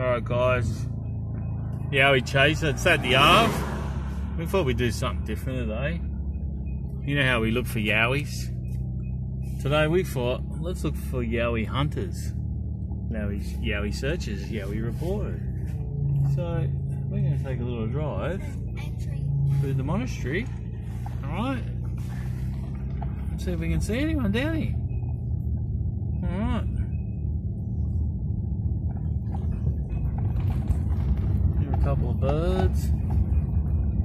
Alright guys, Yowie Chaser, it's at the Arve. We thought we'd do something different today. You know how we look for Yowies? Today we thought, let's look for Yowie Hunters. Yowie Searchers, Yowie Reporters. So, we're going to take a little drive through the monastery. Alright, let's see if we can see anyone down here. Alright. Couple of birds.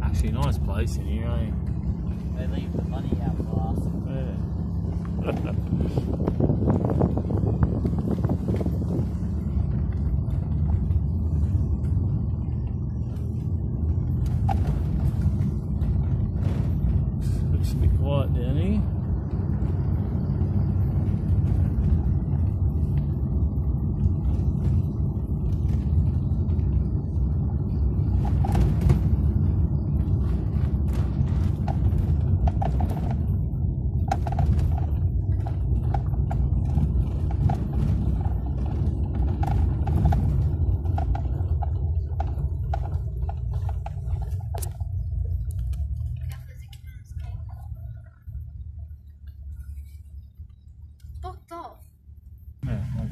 Actually, nice place in here, eh? They leave the money out for us. Yeah. Looks a bit quiet down here.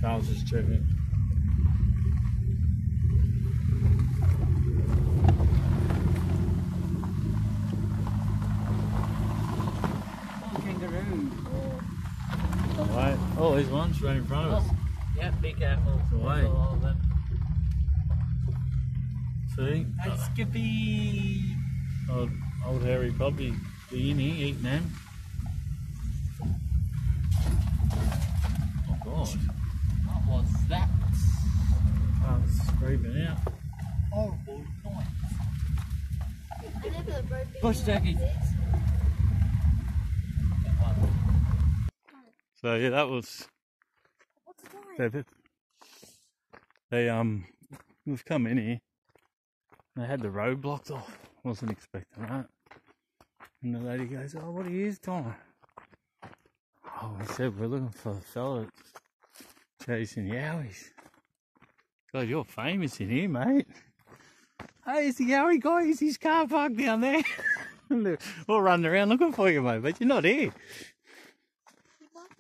I was just tripping. Oh, kangaroo. Alright. Oh, there's one right in front of us. Yeah, be careful. It's away. All of them. See? Hey, Skippy! Old Harry probably be in here eating them. Oh, God. What's that? Oh, it's screaming out. Horrible noise. Push, Jackie. So yeah, that was. What's the time? We've come in here. They had the road blocked off. Wasn't expecting that. And the lady goes, "Oh, what is time?" Oh, we said we're looking for a fella. Chasing Yowies. God, you're famous in here, mate. Hey, it's the Yowie guy. He's his car parked down there. We're all running around looking for you, mate, but you're not here.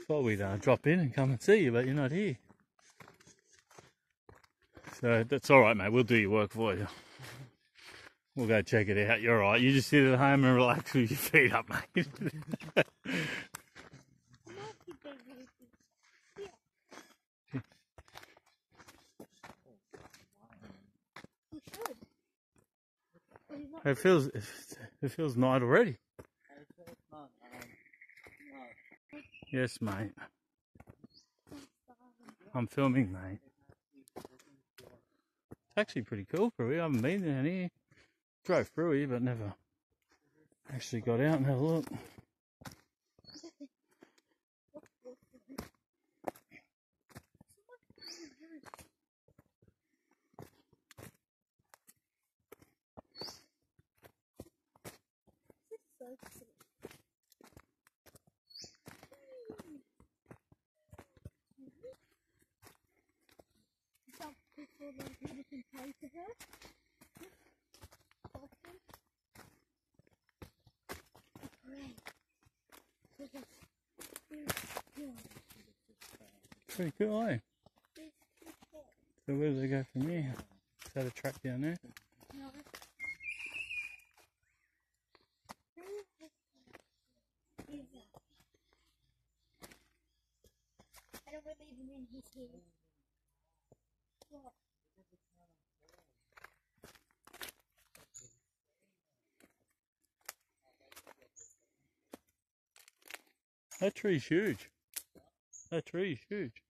Thought we'd drop in and come and see you, but you're not here. So that's all right, mate. We'll do your work for you. We'll go check it out. You're all right. You just sit at home and relax with your feet up, mate. It feels night already. Yes, mate. I'm filming, mate. It's actually pretty cool, probably. I haven't been down here. Drove through here, but never actually got out and had a look. Pretty cool, eh? So where do they go from here? Is that a track down there? No. I don't really even know he's here. What? That tree's huge. That tree's huge.